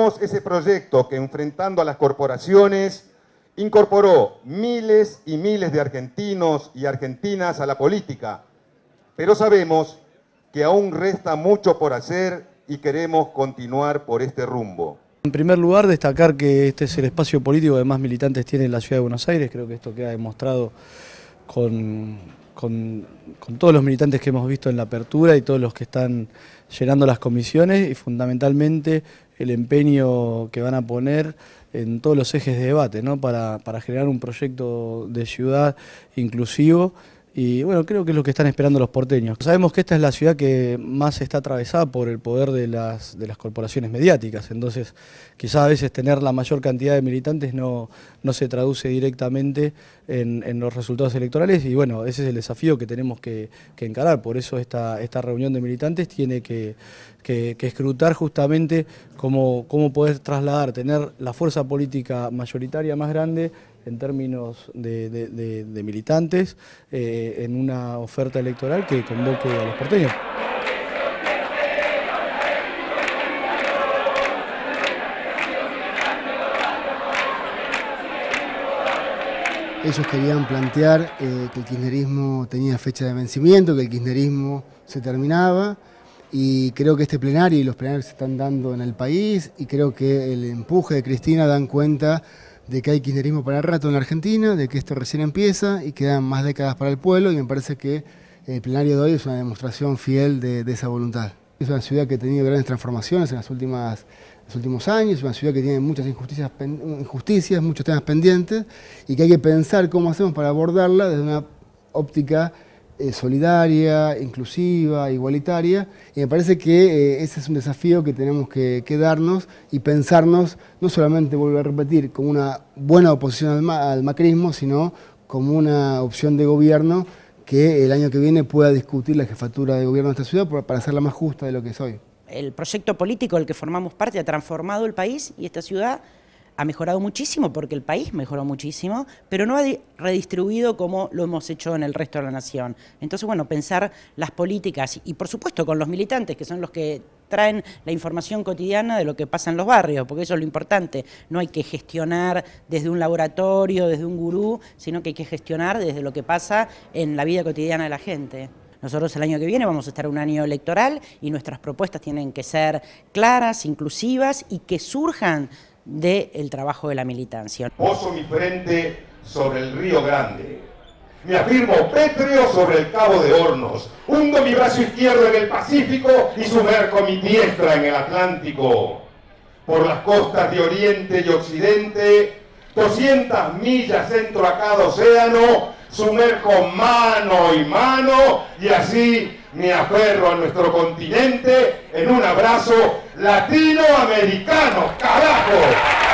Sumamos ese proyecto que, enfrentando a las corporaciones, incorporó miles y miles de argentinos y argentinas a la política, pero sabemos que aún resta mucho por hacer y queremos continuar por este rumbo. En primer lugar, destacar que este es el espacio político que más militantes tiene en la Ciudad de Buenos Aires. Creo que esto queda demostrado con todos los militantes que hemos visto en la apertura y todos los que están llenando las comisiones, y fundamentalmente el empeño que van a poner en todos los ejes de debate, ¿no? para generar un proyecto de ciudad inclusivo. Y bueno, creo que es lo que están esperando los porteños. Sabemos que esta es la ciudad que más está atravesada por el poder de las corporaciones mediáticas, entonces quizás a veces tener la mayor cantidad de militantes no se traduce directamente en los resultados electorales, y bueno, ese es el desafío que tenemos que encarar. Por eso esta reunión de militantes tiene que escrutar justamente cómo poder trasladar, tener la fuerza política mayoritaria más grande en términos de militantes, en una oferta electoral que convoque a los porteños. Ellos querían plantear que el kirchnerismo tenía fecha de vencimiento, que el kirchnerismo se terminaba, y creo que este plenario y los plenarios se están dando en el país, y creo que el empuje de Cristina dan cuenta de que hay kirchnerismo para el rato en la Argentina, de que esto recién empieza y quedan más décadas para el pueblo, y me parece que el plenario de hoy es una demostración fiel de esa voluntad. Es una ciudad que ha tenido grandes transformaciones en los últimos años, es una ciudad que tiene muchas injusticias, muchos temas pendientes, y que hay que pensar cómo hacemos para abordarla desde una óptica solidaria, inclusiva, igualitaria, y me parece que ese es un desafío que tenemos que darnos y pensarnos, no solamente, vuelvo a repetir, como una buena oposición al macrismo, sino como una opción de gobierno que el año que viene pueda discutir la jefatura de gobierno de esta ciudad para hacerla más justa de lo que es hoy. El proyecto político del que formamos parte ha transformado el país, y esta ciudad ha mejorado muchísimo, porque el país mejoró muchísimo, pero no ha redistribuido como lo hemos hecho en el resto de la nación. Entonces, bueno, pensar las políticas, y por supuesto con los militantes, que son los que traen la información cotidiana de lo que pasa en los barrios, porque eso es lo importante. No hay que gestionar desde un laboratorio, desde un gurú, sino que hay que gestionar desde lo que pasa en la vida cotidiana de la gente. Nosotros el año que viene vamos a estar en un año electoral, y nuestras propuestas tienen que ser claras, inclusivas, y que surjan del trabajo de la militancia. Poso mi frente sobre el Río Grande, me afirmo pétreo sobre el Cabo de Hornos, hundo mi brazo izquierdo en el Pacífico y sumerco mi diestra en el Atlántico. Por las costas de Oriente y Occidente, 200 millas entro a cada océano, sumerjo mano, y así me aferro a nuestro continente en un abrazo latinoamericano, carajo.